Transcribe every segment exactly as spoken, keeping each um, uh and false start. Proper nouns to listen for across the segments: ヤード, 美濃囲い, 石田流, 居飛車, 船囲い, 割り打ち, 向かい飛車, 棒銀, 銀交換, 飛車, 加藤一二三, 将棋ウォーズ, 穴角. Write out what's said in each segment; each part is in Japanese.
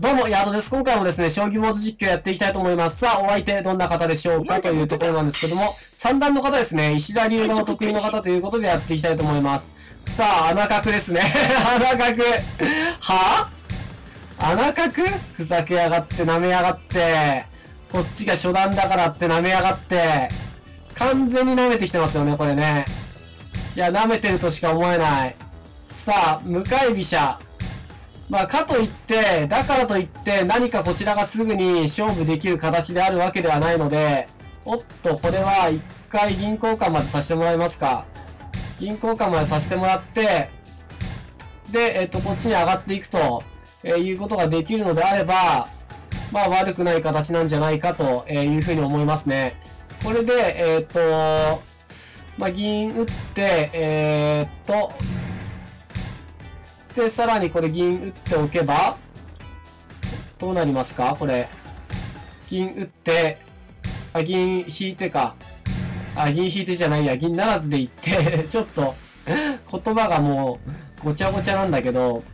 どうも、ヤードです。今回もですね、将棋ウォーズ実況やっていきたいと思います。さあ、お相手どんな方でしょうかというところなんですけども、三段の方ですね、石田流の得意の方ということでやっていきたいと思います。さあ、穴角ですね。穴角。はぁ、あ、穴角ふざけやがって、舐めやがって。こっちが初段だからって舐めやがって。完全に舐めてきてますよね、これね。いや、舐めてるとしか思えない。さあ、向かい飛車。まあ、かといって、だからといって、何かこちらがすぐに勝負できる形であるわけではないので、おっと、これは一回銀交換までさせてもらいますか。銀交換までさせてもらって、で、えっと、こっちに上がっていくと、えー、いうことができるのであれば、まあ、悪くない形なんじゃないかというふうに思いますね。これで、えっと、まあ、銀打って、えっと、で、さらにこれ銀打っておけば、どうなりますかこれ。銀打って、あ、銀引いてか。あ、銀引いてじゃないや。銀ならずでいって、ちょっと、言葉がもう、ごちゃごちゃなんだけど。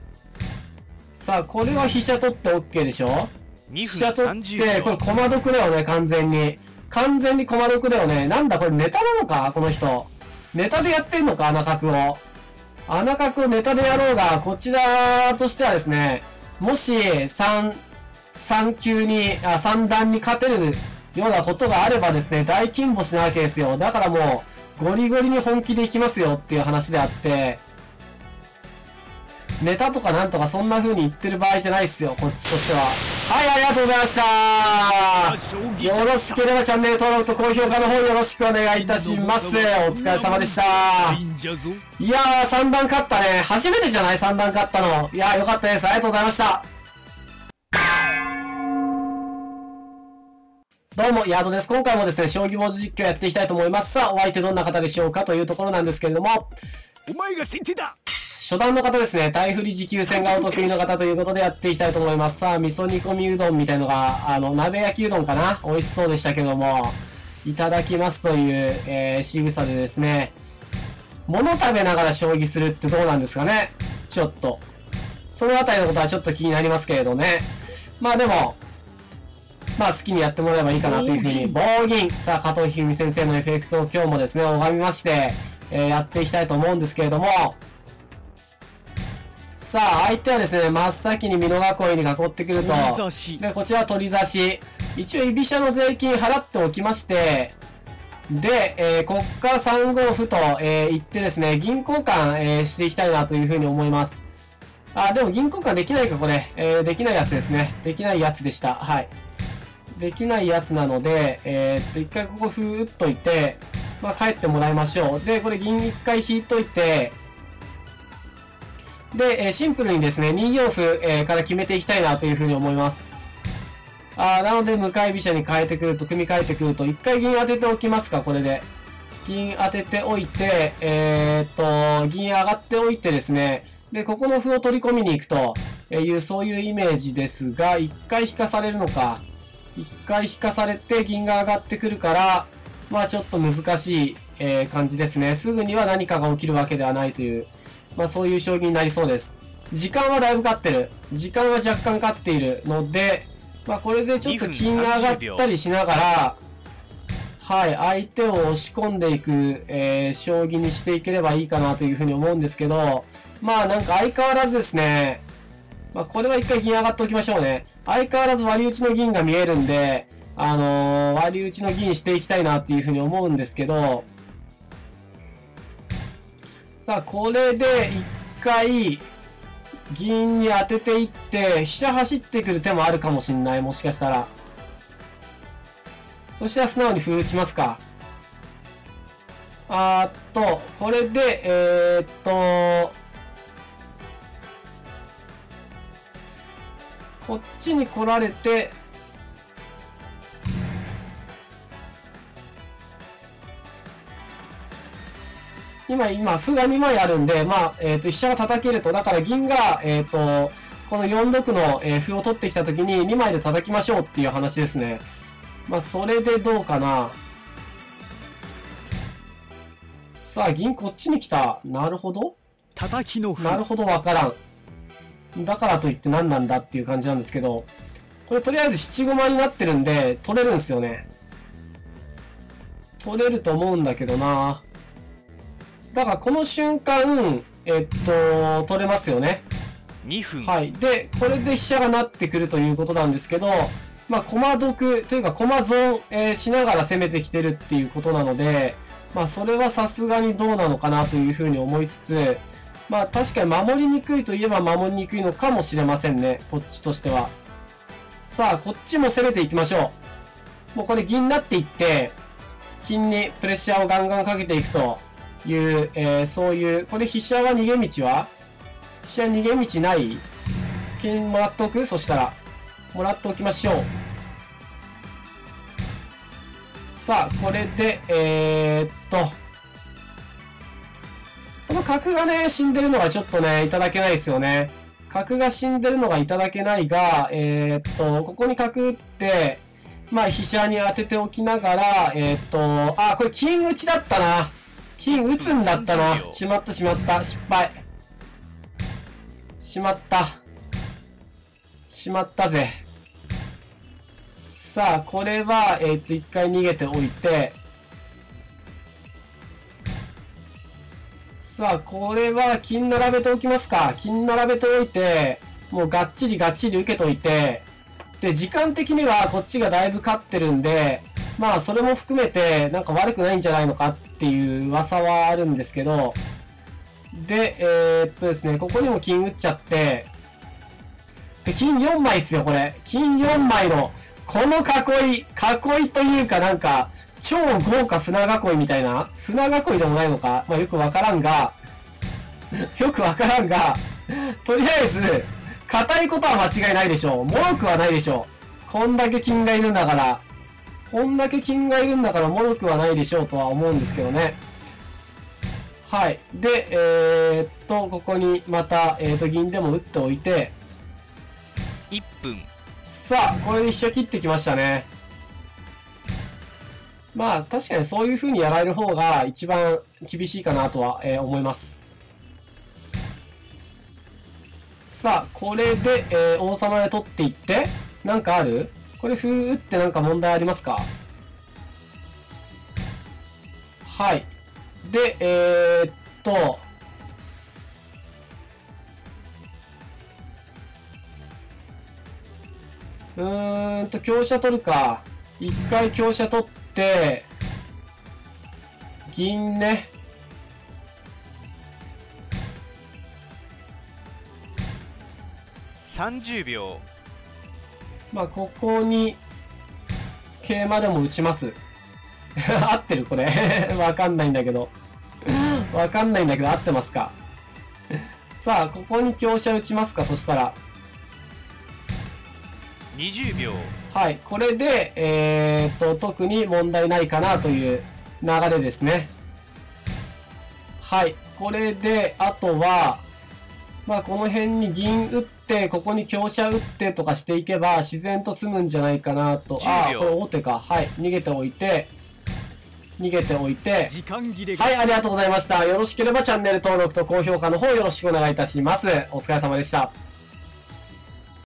さあ、これは飛車取って OK でしょ。飛車取って、これ駒得だよね、完全に。完全に駒得だよね。なんだ、これネタなのかこの人。ネタでやってんのか穴角を。穴角をネタでやろうが、こちらとしてはですね、もし3、3級に、あ、さん段に勝てるようなことがあればですね、大金星なわけですよ。だからもう、ゴリゴリに本気でいきますよっていう話であって、ネタとかなんとかそんな風に言ってる場合じゃないっすよ、こっちとしては。はい、ありがとうございました。よろしければチャンネル登録と高評価の方よろしくお願いいたします。お疲れ様でした。いやー、さん段勝ったね。初めてじゃない ?さん 段勝ったの。いやー、よかったです。ありがとうございました。どうも、ヤードです。今回もですね、将棋ウォーズ実況やっていきたいと思います。さあ、お相手どんな方でしょうかというところなんですけれども。お前が先手だ。初段の方ですね、対振り持久戦がお得意の方ということでやっていきたいと思います。さあ、味噌煮込みうどんみたいのが、あの、鍋焼きうどんかな、美味しそうでしたけども、いただきますという、えー、仕草でですね、物食べながら将棋するってどうなんですかね。ちょっと。そのあたりのことはちょっと気になりますけれどね。まあでも、まあ好きにやってもらえばいいかなというふうに。棒銀。さあ、加藤一二三先生のエフェクトを今日もですね、拝みまして、えー、やっていきたいと思うんですけれども、さあ、相手はですね、真っ先に美濃囲いに囲ってくると。で、こちらは取り差し。一応、居飛車の税金払っておきまして、で、えー、こっからさん五歩と、えー、行ってですね、銀交換、えー、していきたいなというふうに思います。あ、でも銀交換できないか、これ。えー、できないやつですね。できないやつでした。はい。できないやつなので、えー、っと、一回ここ、ふーっといて、まあ、帰ってもらいましょう。で、これ銀一回引いといて、で、シンプルにですね、に四歩、えー、から決めていきたいなというふうに思います。あー、なので、向かい飛車に変えてくると、組み替えてくると、一回銀当てておきますか、これで。銀当てておいて、えー、っと、銀上がっておいてですね、で、ここの歩を取り込みに行くという、そういうイメージですが、一回引かされるのか。一回引かされて、銀が上がってくるから、まあちょっと難しい、えー、感じですね。すぐには何かが起きるわけではないという。まあそういう将棋になりそうです。時間はだいぶ勝ってる。時間は若干勝っているので、まあこれでちょっと金が上がったりしながら、はい、相手を押し込んでいく、えー、将棋にしていければいいかなというふうに思うんですけど、まあなんか相変わらずですね、まあこれは一回銀上がっておきましょうね。相変わらず割り打ちの銀が見えるんで、あのー、割り打ちの銀していきたいなというふうに思うんですけど、さあ、これで一回、銀に当てていって、飛車走ってくる手もあるかもしんない。もしかしたら。そしたら素直に歩打ちますか。あーっと、これで、えー、っと、こっちに来られて、今、今、歩がに枚あるんで、まあ、えっと、飛車が叩けると、だから銀が、えっと、このよん六の歩を取ってきたときにに枚で叩きましょうっていう話ですね。まあ、それでどうかな。さあ、銀こっちに来た。なるほど。叩きの歩。なるほど、わからん。だからといって何なんだっていう感じなんですけど、これとりあえず七駒になってるんで、取れるんですよね。取れると思うんだけどな。だからこの瞬間、えっと、取れますよね。にふん。はい。で、これで飛車がなってくるということなんですけど、まあ、駒得というか駒損、えー、しながら攻めてきてるっていうことなので、まあ、それはさすがにどうなのかなというふうに思いつつ、まあ、確かに守りにくいといえば守りにくいのかもしれませんね。こっちとしては。さあ、こっちも攻めていきましょう。もうこれ銀になっていって、金にプレッシャーをガンガンかけていくという、えー、そういう、これ飛車は逃げ道は飛車逃げ道ない？金もらっとく？そしたら。もらっておきましょう。さあ、これで、えー、っと。この角がね、死んでるのがちょっとね、いただけないですよね。角が死んでるのがいただけないが、えー、っと、ここに角打って、まあ、飛車に当てておきながら、えー、っと、あ、これ金打ちだったな。金打つんだったな。しまったしまった。失敗。しまった。しまったぜ。さあ、これは、えっと、一回逃げておいて。さあ、これは、金並べておきますか。金並べておいて、もうがっちりがっちり受けといて。で、時間的にはこっちがだいぶ勝ってるんで、まあ、それも含めて、なんか悪くないんじゃないのかっていう噂はあるんですけど。で、えっとですね、ここにも金打っちゃって。で、金よんまいですよ、これ。金よんまいの、この囲い、囲いというかなんか、超豪華船囲いみたいな、船囲いでもないのか、まあよくわからんが、よくわからんが、とりあえず、硬いことは間違いないでしょう。脆くはないでしょう。こんだけ金がいるんだから、こんだけ金がいるんだから脆くはないでしょうとは思うんですけどね。はい。で、えー、っと、ここにまた、えー、っと、銀でも打っておいて、いっぷん。さあ、これで飛車切ってきましたね。まあ、確かにそういう風にやられる方が一番厳しいかなとは、えー、思います。さあ、これで、えー、王様で取っていって、なんかある？これ、歩打ってなんか問題ありますか？はい。で、えー、っと、うーんと、香車取るか。一回香車取って、銀ね。さんじゅうびょう。まあ、ここに、桂馬でも打ちます。合ってるこれ。わかんないんだけど。わかんないんだけど、合ってますか。さあ、ここに香車打ちますか、そしたら。にじゅうびょう。はい。これで、えー、っと、特に問題ないかなという流れですね。はい。これで、あとは、まあ、この辺に銀打って、ここに香車打ってとかしていけば、自然と詰むんじゃないかなと。ああ、これ王手か。はい。逃げておいて、逃げておいて。時間切れ。はい、ありがとうございました。よろしければチャンネル登録と高評価の方よろしくお願いいたします。お疲れ様でした。